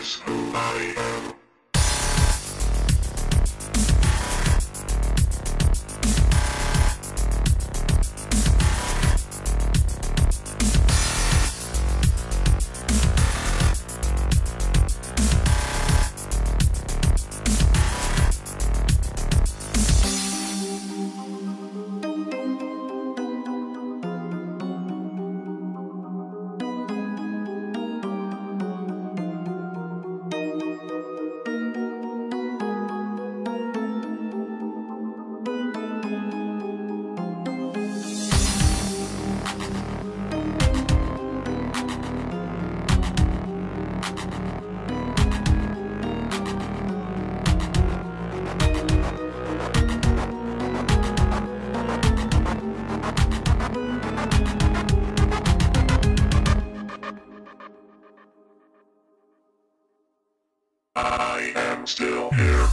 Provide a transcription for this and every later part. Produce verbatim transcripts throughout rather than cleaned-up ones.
is who I am. I am still here.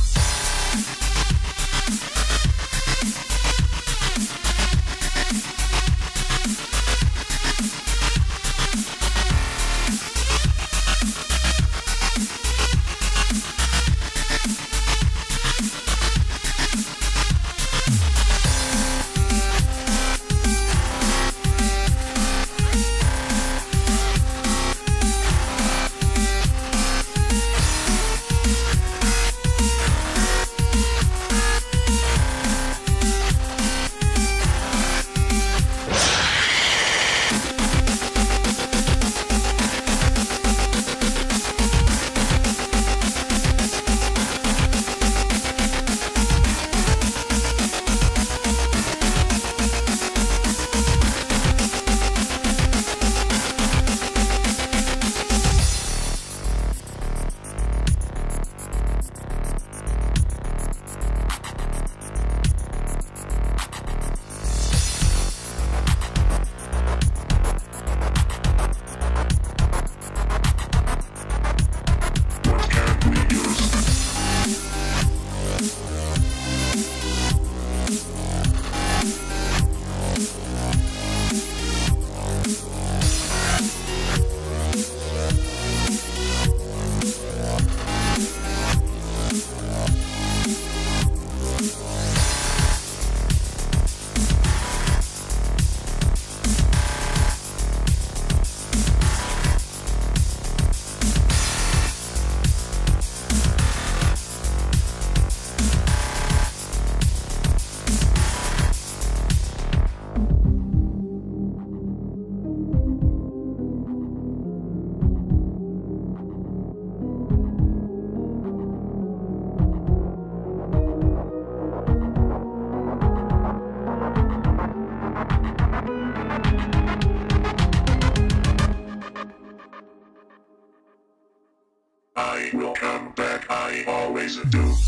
I will come back, I always do.